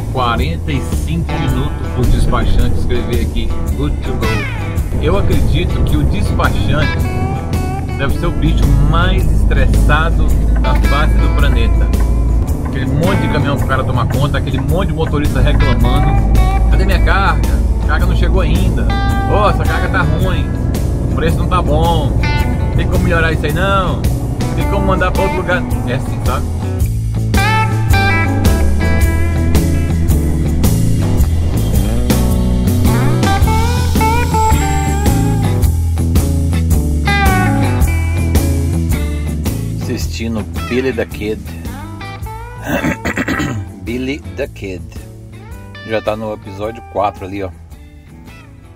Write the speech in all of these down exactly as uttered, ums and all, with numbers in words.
demorou quarenta e cinco minutos para o despachante escrever aqui good to go. Eu acredito que o despachante deve ser o bicho mais estressado da face do planeta. Aquele monte de caminhão que o cara toma conta, aquele monte de motorista reclamando: cadê minha carga? A carga não chegou ainda. Nossa, a carga tá ruim, o preço não tá bom, tem como melhorar isso aí não? Tem como mandar para outro lugar? É assim, sabe? Assistindo Billy the Kid. Billy the Kid já tá no episódio quatro ali, ó.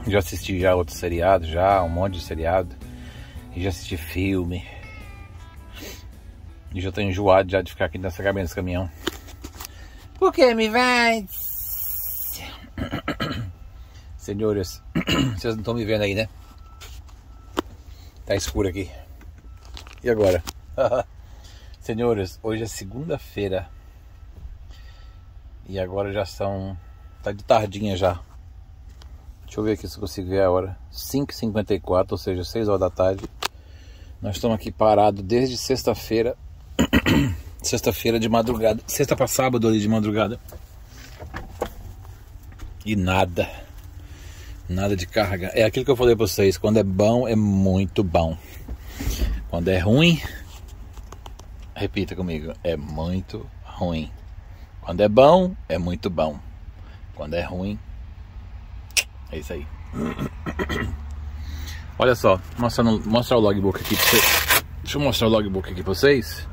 Já assisti já outro seriado, já um monte de seriado, e já assisti filme, e já tô enjoado já de ficar aqui nessa cabeça desse caminhão. Por que me vai? Senhores, vocês não estão me vendo aí, né? Tá escuro aqui. E agora? Senhores, hoje é segunda-feira e agora já são... tá de tardinha já. Deixa eu ver aqui se eu consigo ver a hora. Cinco e cinquenta e quatro, ou seja, seis horas da tarde. Nós estamos aqui parados desde sexta-feira. Sexta-feira de madrugada, sexta para sábado ali de madrugada, e nada Nada de carga. É aquilo que eu falei para vocês: quando é bom, é muito bom. Quando é ruim, repita comigo, é muito ruim. Quando é bom, é muito bom. Quando é ruim, é isso aí. Olha só, mostrar mostra o logbook aqui pra vocês. Deixa eu mostrar o logbook aqui pra vocês.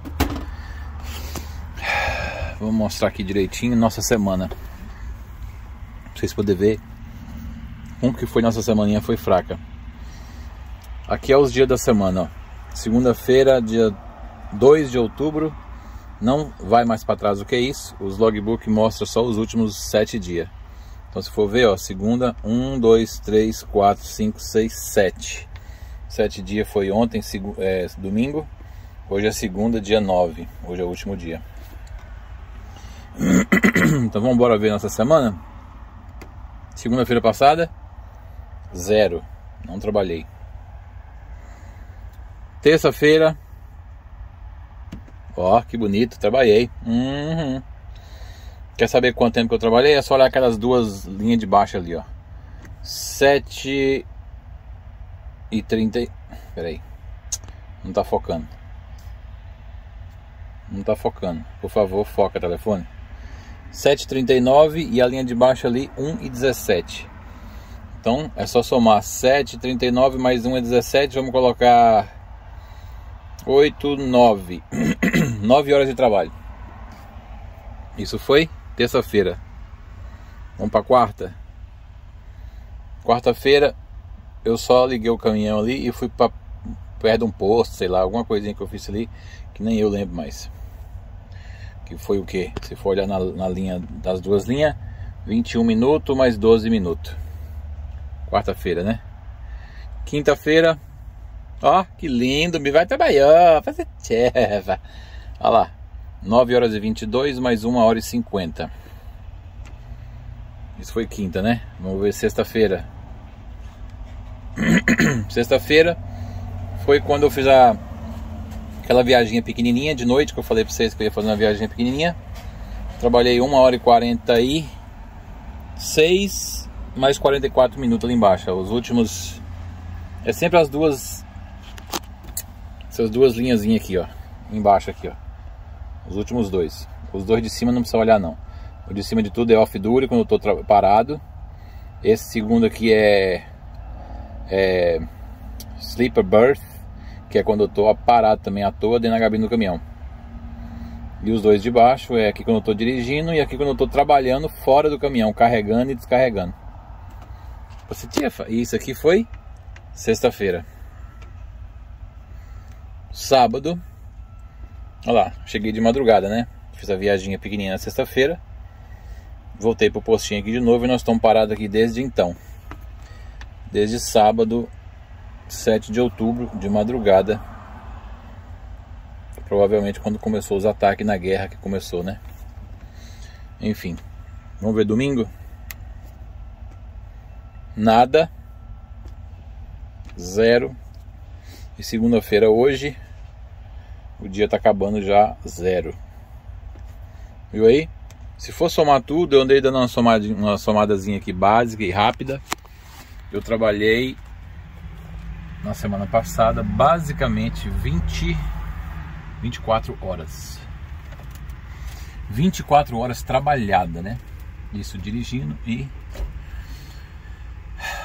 Vou mostrar aqui direitinho nossa semana, pra vocês poderem ver como que foi nossa semaninha, foi fraca. Aqui é os dias da semana, ó. Segunda-feira, dia dois de outubro, não vai mais para trás do que isso. Os logbook mostra só os últimos sete dias. Então, se for ver, ó, segunda, um, dois, três, quatro, cinco, seis, sete. sete dias foi ontem, é, domingo. Hoje é segunda, dia nove. Hoje é o último dia. Então, vamos embora ver nossa semana. Segunda-feira passada, zero. Não trabalhei. Terça-feira, ó, que bonito, trabalhei. Uhum. Quer saber quanto tempo que eu trabalhei? É só olhar aquelas duas linhas de baixo ali, ó. sete e trinta. Peraí, não tá focando. Não tá focando. Por favor, foca o telefone. sete e trinta e nove e a linha de baixo ali, um e dezessete. Então é só somar sete e trinta e nove mais um e dezessete. Vamos colocar oito, nove. nove horas de trabalho. Isso foi terça-feira. Vamos para quarta. Quarta-feira eu só liguei o caminhão ali e fui para perto de um posto, sei lá, alguma coisinha que eu fiz ali que nem eu lembro mais. Que foi o que? Se for olhar na, na linha das duas linhas, vinte e um minutos mais doze minutos. Quarta-feira, né? Quinta-feira, ó, que lindo, me vai trabalhar, fazer tcheva. Olha lá, nove horas e vinte e dois mais uma hora e cinquenta. Isso foi quinta, né? Vamos ver sexta-feira. Sexta-feira foi quando eu fiz a, aquela viaginha pequenininha de noite, que eu falei pra vocês que eu ia fazer uma viagem pequenininha. Trabalhei uma hora e quarenta e seis mais quarenta e quatro minutos ali embaixo. Os últimos... é sempre as duas... essas duas linhazinhas aqui, ó, embaixo aqui, ó, os últimos dois. Os dois de cima não precisa olhar não. O de cima de tudo é off duty, quando eu tô parado. Esse segundo aqui é, é sleeper berth, que é quando eu tô parado também à toa dentro da cabine do caminhão. E os dois de baixo é aqui quando eu tô dirigindo e aqui quando eu tô trabalhando fora do caminhão, carregando e descarregando. Você tinha... isso aqui foi sexta-feira. Sábado, olha lá, cheguei de madrugada, né? Fiz a viaginha pequenininha na sexta-feira. Voltei pro postinho aqui de novo e nós estamos parados aqui desde então. Desde sábado, sete de outubro, de madrugada. Provavelmente quando começou os ataques na guerra que começou, né? Enfim, Vamos ver domingo? Nada. Zero. E segunda-feira hoje, o dia tá acabando já, zero. Viu aí? Se for somar tudo, eu andei dando uma, somada, uma somadazinha aqui básica e rápida. Eu trabalhei na semana passada basicamente vinte, vinte e quatro horas. vinte e quatro horas trabalhada, né? Isso dirigindo e...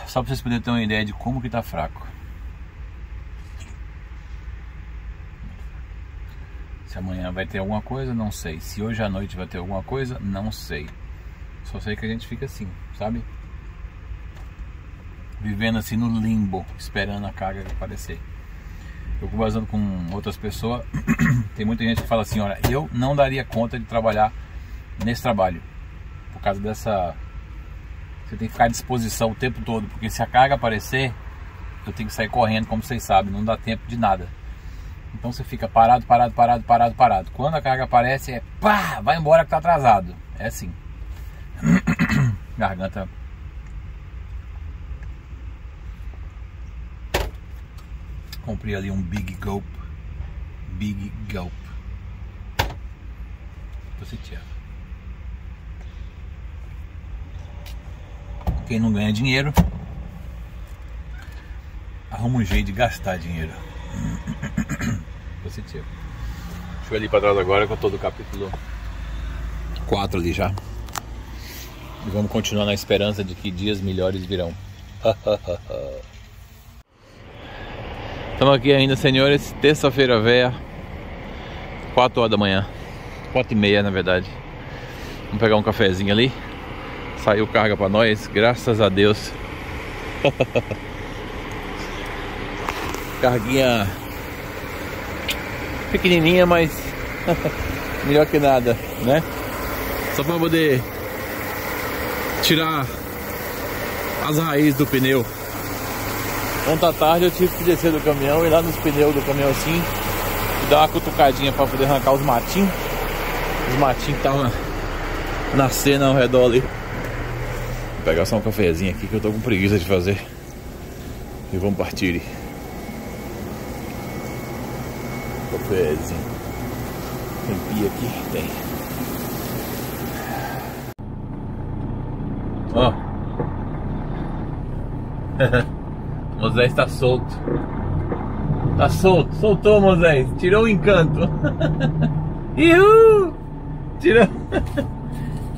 Só pra vocês poderem ter uma ideia de como que tá fraco. Se amanhã vai ter alguma coisa, não sei. Se hoje à noite vai ter alguma coisa, não sei. Só sei que a gente fica assim, sabe? Vivendo assim no limbo, esperando a carga aparecer. Eu conversando com outras pessoas, tem muita gente que fala assim, olha, eu não daria conta de trabalhar nesse trabalho. Por causa dessa... Você tem que ficar à disposição o tempo todo, porque se a carga aparecer, eu tenho que sair correndo, como vocês sabem, não dá tempo de nada. Então você fica parado, parado, parado, parado, parado. Quando a carga aparece, é pá, vai embora que tá atrasado. É assim. Garganta. Comprei ali um Big Gulp. Big Gulp. Tô sentindo. Quem não ganha dinheiro, arruma um jeito de gastar dinheiro. Positivo. Deixa eu ir ali para trás agora, que eu tô do capítulo quatro ali já. E vamos continuar na esperança de que dias melhores virão. Estamos aqui ainda, senhores. Terça-feira véia, quatro horas da manhã, quatro e meia na verdade. Vamos pegar um cafezinho ali. Saiu carga para nós, graças a Deus. Carguinha pequenininha, mas melhor que nada, né? Só para poder tirar as raízes do pneu. Ontem à tarde eu tive que descer do caminhão e ir lá nos pneus do caminhão assim e dar uma cutucadinha para poder arrancar os matinhos. Os matinhos estavam nascendo ao redor ali. Vou pegar só um cafezinho aqui que eu tô com preguiça de fazer. E vamos partir. Cafezinho. Tem pia aqui? Tem. Ó. Oh. Moisés tá solto. Tá solto. Soltou, Moisés. Tirou o encanto. Ihu! Tirou...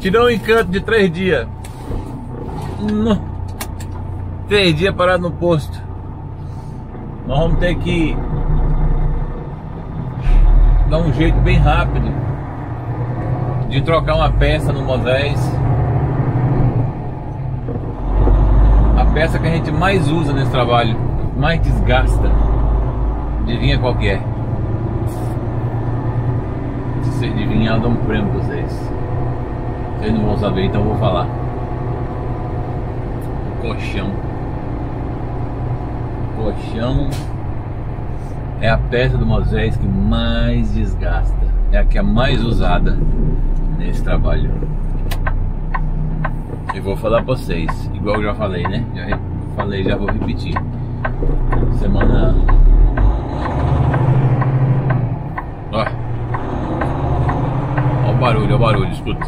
Tirou o encanto de três dias. Não. Três dias parado no posto. Nós vamos ter que dar um jeito bem rápido de trocar uma peça no Moisés. A peça que a gente mais usa nesse trabalho, mais desgasta. Adivinha qual que é? Se vocês adivinhar, eu dou um prêmio pra vocês. Vocês não vão saber, então eu vou falar. Colchão. Colchão é a peça do Moisés que mais desgasta. É a que é mais usada nesse trabalho. Eu vou falar pra vocês, igual eu já falei, né? Já falei, já vou repetir. Semana... Ó. Ó o barulho, ó o barulho, escuta.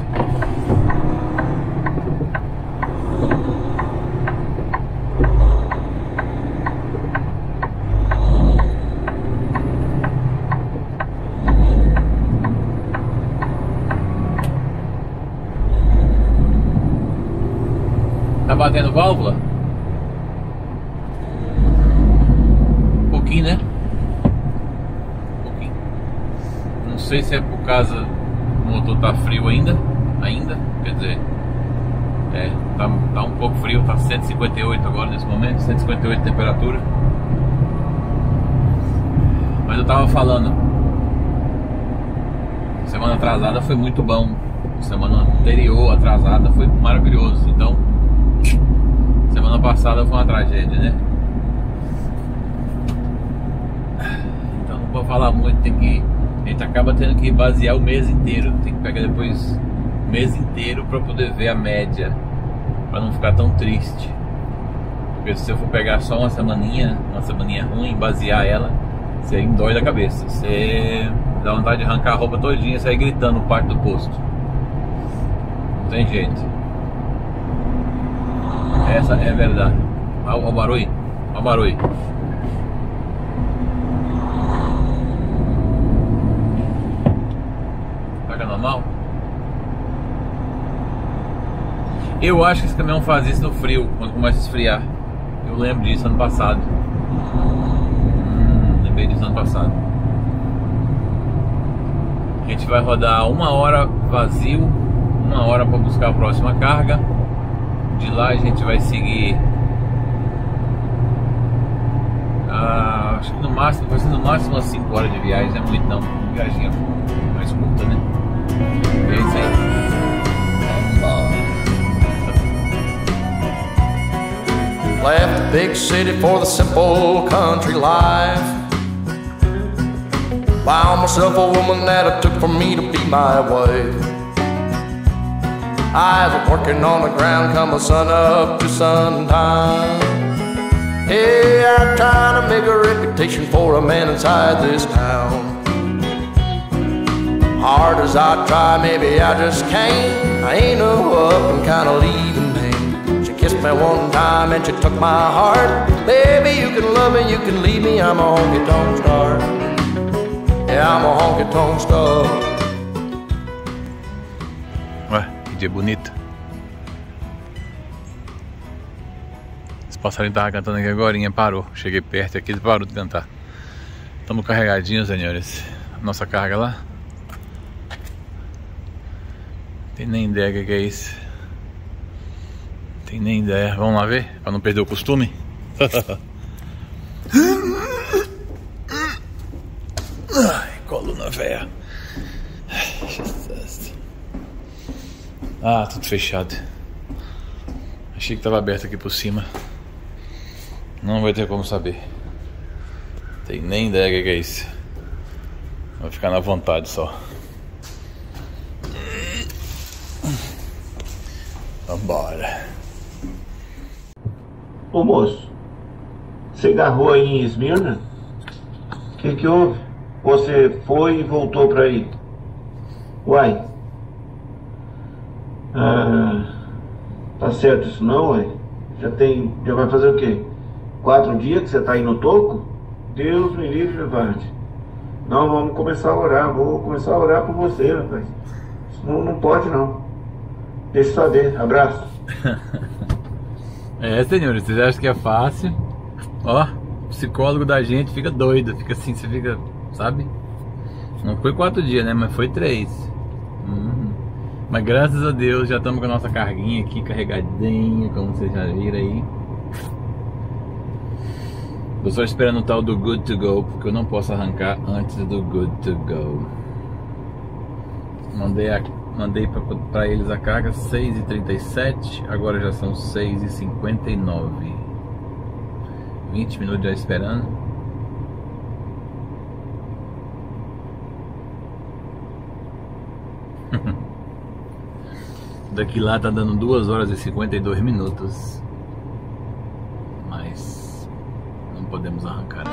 Batendo válvula? Um pouquinho, né? Um pouquinho. Não sei se é por causa o motor tá frio ainda. Ainda, quer dizer, é, tá, tá um pouco frio, tá cento e cinquenta e oito agora nesse momento, cento e cinquenta e oito de temperatura. Mas eu tava falando, semana atrasada foi muito bom. Semana anterior atrasada foi maravilhoso. Então semana passada foi uma tragédia, né? Então não vou falar muito, tem que... A gente acaba tendo que basear o mês inteiro. Tem que pegar depois mês inteiro para poder ver a média, para não ficar tão triste. Porque se eu for pegar só uma semaninha, uma semaninha ruim, basear ela, você dói da cabeça, você dá vontade de arrancar a roupa todinha e sair gritando no parque do posto. Não tem jeito. Essa é a verdade. Olha o barulho, olha o barulho. Tá normal? Eu acho que esse caminhão faz isso no frio, quando começa a esfriar. Eu lembro disso ano passado. Hum, lembrei disso ano passado. A gente vai rodar uma hora vazio, uma hora para buscar a próxima carga. De lá a gente vai seguir. Ah, acho que no máximo, vai ser no máximo umas cinco horas de viagem, não é muito não. Viagem mais curta, né? É isso aí. Left the big city for the simple country life. Found myself a woman that it took for me to be my wife. I was working on the ground come the sun up to sundown. Hey, I'm trying to make a reputation for a man inside this town. Hard as I try, maybe I just can't. I ain't no up and kinda leaving. Kissed me one time and she took my heart. Baby, you can love me, you can leave me. I'm a honky-tonk star. Yeah, I'm a honky-tonk star. Ué, que dia bonito. Esse passarinho tava cantando aqui agorinha, parou. Cheguei perto aqui e parou de cantar. Estamos carregadinhos, senhores. Nossa carga lá. Não tem nem ideia o que, que é isso. Tem nem ideia, vamos lá ver, pra não perder o costume. Ai, coluna velha. Ah, tudo fechado. Achei que tava aberto aqui por cima. Não vai ter como saber. Tem nem ideia o que é isso. Vai ficar na vontade só. Vambora. Ô moço, você agarrou aí em Esmirna? O que que houve? Você foi e voltou pra aí? Uai. Ah, tá certo isso não, uai? Já tem, já vai fazer o quê? Quatro dias que você tá aí no toco? Deus me livre, Varde. Não, vamos começar a orar, vou começar a orar por você, rapaz. Não, não pode não. Deixa eu saber, abraço. É, senhores, vocês acham que é fácil? Ó, o psicólogo da gente fica doido, fica assim, você fica, sabe? Não foi quatro dias, né? Mas foi três. Hum. Mas graças a Deus já estamos com a nossa carguinha aqui, carregadinha, como vocês já viram aí. Tô só esperando o tal do Good to Go, porque eu não posso arrancar antes do Good to Go. Mandei a... Mandei para eles a carga seis e trinta e sete, agora já são seis e cinquenta e nove. vinte minutos já esperando. Daqui lá tá dando duas horas e cinquenta e dois minutos. Mas não podemos arrancar ainda.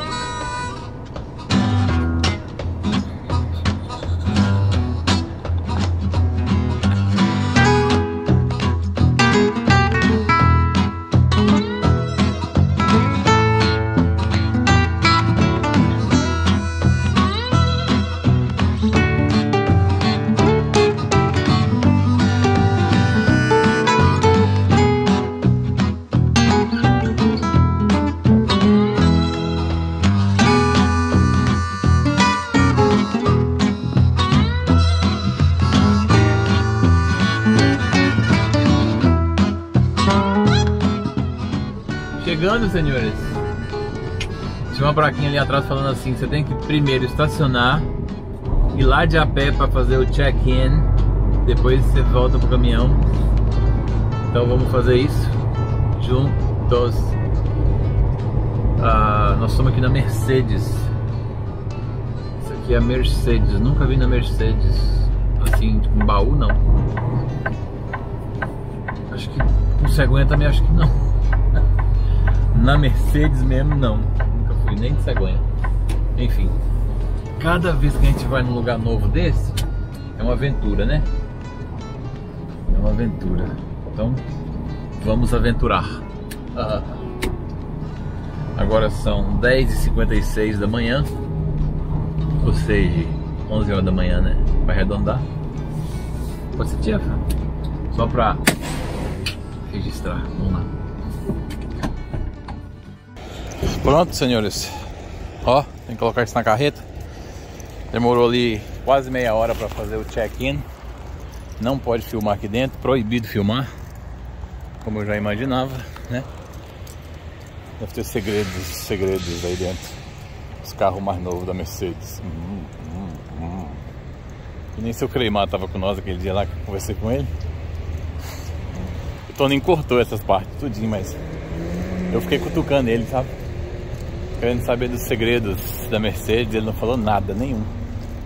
Chegando, senhores, tinha uma plaquinha ali atrás falando assim: você tem que primeiro estacionar, ir lá de a pé para fazer o check-in, depois você volta pro caminhão. Então vamos fazer isso juntos. Ah, nós estamos aqui na Mercedes. Isso aqui é a Mercedes, nunca vi na Mercedes. assim, tipo um baú, não. Acho que um cegonha também acho que não. Na Mercedes mesmo, não. Nunca fui nem de cegonha. Enfim, cada vez que a gente vai num lugar novo desse, é uma aventura, né? É uma aventura. Então, vamos aventurar. Ah. Agora são dez e cinquenta e seis da manhã. Ou seja, onze horas da manhã, né? Vai arredondar. Positivo. Só pra registrar. Vamos lá. Pronto, senhores. Ó, tem que colocar isso na carreta. Demorou ali quase meia hora pra fazer o check-in. Não pode filmar aqui dentro. Proibido filmar. Como eu já imaginava, né? Deve ter segredos, segredos aí dentro. Os carros mais novos da Mercedes. Hum, hum, hum. E nem seu Creimar tava com nós aquele dia lá que eu conversei com ele. O Toninho cortou essas partes, tudinho, mas eu fiquei cutucando ele, sabe? Querendo saber dos segredos da Mercedes, ele não falou nada, nenhum.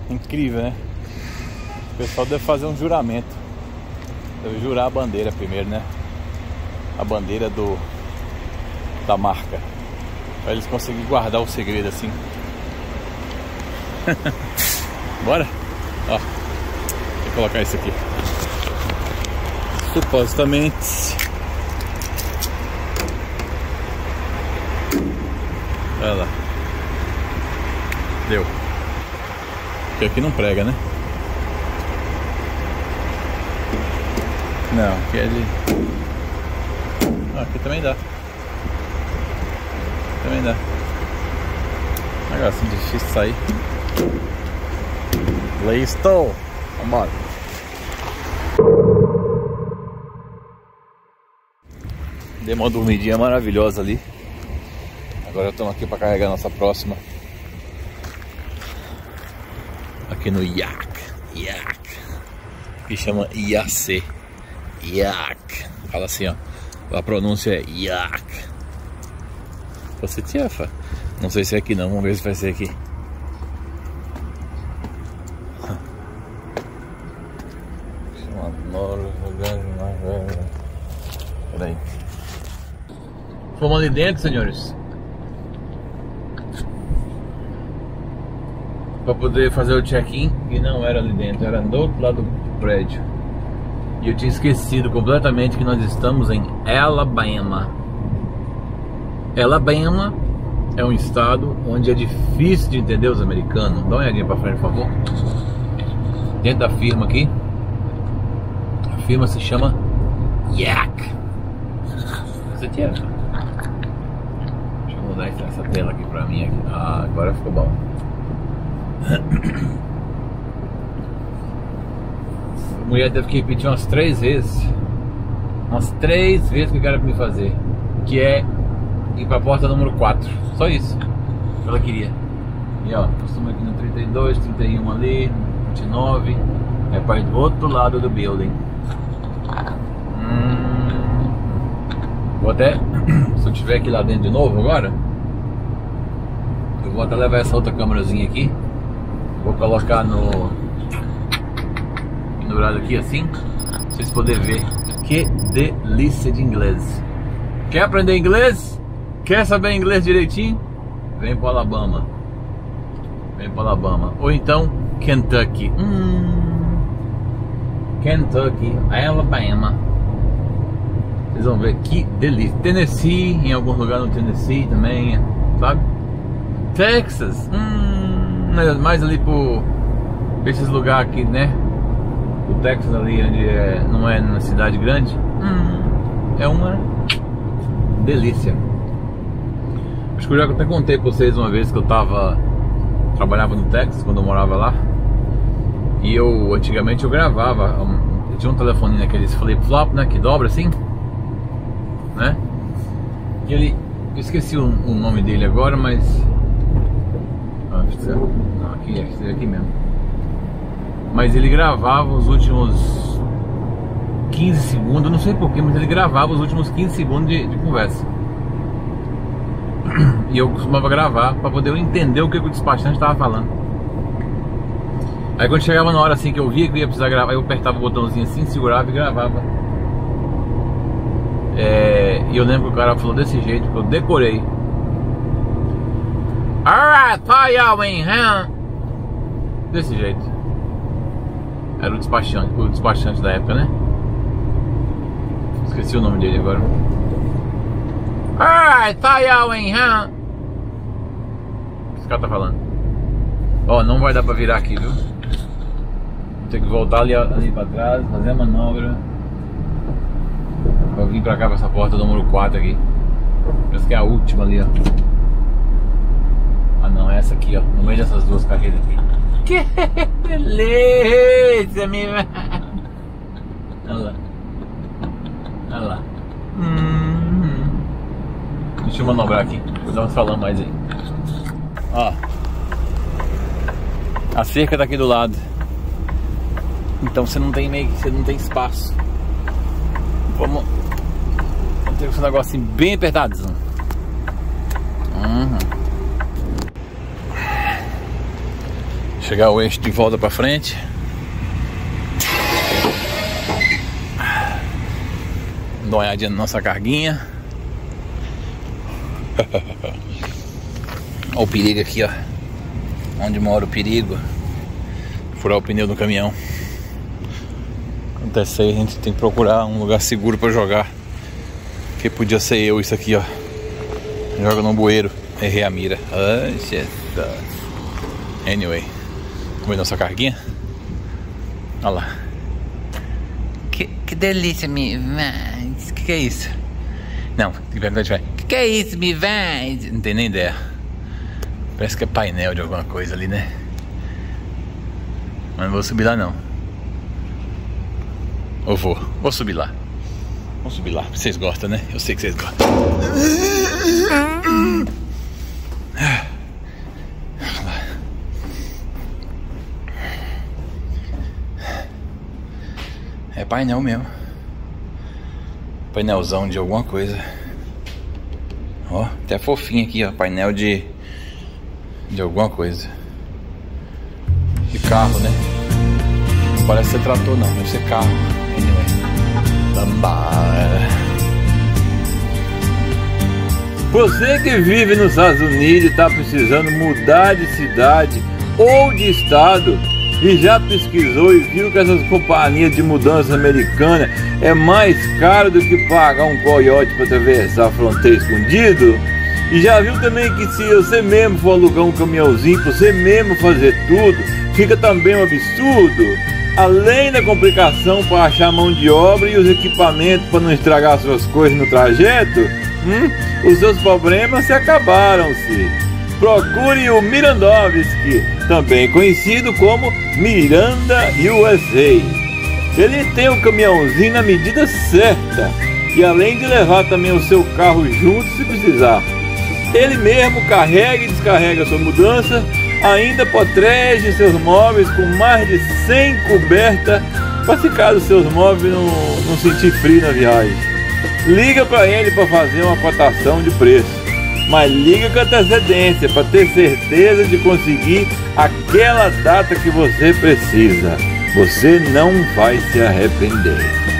Incrível, né? O pessoal deve fazer um juramento. Deve jurar a bandeira primeiro, né? A bandeira do... da marca. Pra eles conseguirem guardar o segredo assim. Bora? Ó, vou colocar isso aqui. Supostamente. Olha lá. Deu. Porque aqui não prega, né? Não, aqui é de... Ah, aqui também dá. Também dá. Agora assim, difícil sair. Listo! Vambora! Dei uma dormidinha maravilhosa ali. Agora estamos aqui para carregar a nossa próxima. Aqui no I A C. I A C. Que chama I A C. I A C. Fala assim, ó. A pronúncia é I A C. Você tiafa. Não sei se é aqui não, vamos ver se vai ser aqui. Peraí. Fomos ali dentro, senhores, para poder fazer o check-in. E não era ali dentro, era do outro lado do prédio. E eu tinha esquecido completamente que nós estamos em Alabama. Alabama é um estado onde é difícil de entender os americanos. Dá uma olhadinha pra frente, por favor. Dentro da firma aqui. A firma se chama I A C. Você tira. Deixa eu mudar essa tela aqui pra mim. Ah, agora ficou bom. A mulher teve que repetir umas três vezes. Umas três vezes que o cara pra me fazer. Que é... ir pra porta número quatro, só isso que ela queria. E ó, nós estamos aqui no trinta e dois, trinta e um ali, vinte e nove. É para ir do outro lado do building. hum, Vou até, se eu tiver aqui lá dentro de novo agora, eu vou até levar essa outra câmerazinha aqui. Vou colocar no pendurado aqui assim, pra vocês poderem ver. Que delícia de inglês. Quer aprender inglês? Quer saber inglês direitinho? Vem para Alabama. Vem para Alabama. Ou então Kentucky. Hum, Kentucky, Alabama. Vocês vão ver que delícia. Tennessee, em algum lugar no Tennessee também, sabe? Texas. Hum, mais ali por esses lugares aqui, né? O Texas ali onde é, não é na cidade grande. Hum, é uma delícia. Acho que eu já até contei pra vocês uma vez que eu tava... trabalhava no Texas, quando eu morava lá. E eu, antigamente, eu gravava. Eu tinha um telefone naqueles flip-flop, né? Que dobra assim, né? E ele... eu esqueci o, o nome dele agora, mas... Ah, não, aqui, aqui mesmo. Mas ele gravava os últimos quinze segundos, não sei porquê, mas ele gravava os últimos quinze segundos de, de conversa. E eu costumava gravar para poder eu entender o que o despachante estava falando. Aí quando chegava na hora assim que eu via que ia precisar gravar, eu apertava o botãozinho assim, segurava e gravava. É, e eu lembro que o cara falou desse jeito, que eu decorei. Alright, pay y'all in hand. Desse jeito. Era o despachante, o despachante da época, né? Esqueci o nome dele agora. Alright, pay y'all in hand. O que esse cara tá falando? Ó, não vai dar pra virar aqui, viu? Vou ter que voltar ali, ali pra trás, fazer a manobra. Pra vir pra cá, pra essa porta do número quatro aqui. Parece que é a última ali, ó. Ah não, é essa aqui, ó. No meio dessas duas carreiras aqui. Que beleza, minha. Olha lá. Olha lá. Hum. Deixa eu manobrar aqui. Vou dar um salão mais aí. Ó. A cerca tá aqui do lado. Então você não tem meio que. Você não tem espaço. Vamos. Vamos ter esse negócio assim bem apertado. Uhum. Chegar o eixo de volta pra frente. Dá uma olhadinha na nossa carguinha. Olha o perigo aqui, ó. Onde mora o perigo. Furar o pneu do caminhão. Acontece aí, a gente tem que procurar um lugar seguro pra jogar. Porque podia ser eu isso aqui, ó. Joga no bueiro. Errei a mira. Ai, anyway. Vamos ver nossa carguinha. Olha lá. Que, que delícia, me vans. Que que é isso? Não, de verdade vai. Que que é isso, me vans? Não tem nem ideia. Parece que é painel de alguma coisa ali, né? Mas não vou subir lá, não. Ou vou? Vou subir lá. Vou subir lá. Vocês gostam, né? Eu sei que vocês gostam. É painel mesmo. Painelzão de alguma coisa. Ó, até fofinho aqui, ó. Painel de... de alguma coisa. De carro, né? Não parece ser trator, não. Deve ser carro. Você que vive nos Estados Unidos e tá precisando mudar de cidade ou de estado, e já pesquisou e viu que essas companhias de mudança americana é mais caro do que pagar um coiote para atravessar a fronteira escondido? E já viu também que se você mesmo for alugar um caminhãozinho, você mesmo fazer tudo, fica também um absurdo? Além da complicação para achar a mão de obra e os equipamentos para não estragar suas coisas no trajeto, hum, os seus problemas se acabaram-se. Procure o Mirandovski, também conhecido como Miranda U S A. Ele tem o caminhãozinho na medida certa e além de levar também o seu carro junto se precisar. Ele mesmo carrega e descarrega sua mudança, ainda protege seus móveis com mais de cem cobertas para se caso seus móveis não, não sentir frio na viagem. Liga para ele para fazer uma cotação de preço. Mas liga com antecedência para ter certeza de conseguir aquela data que você precisa. Você não vai se arrepender.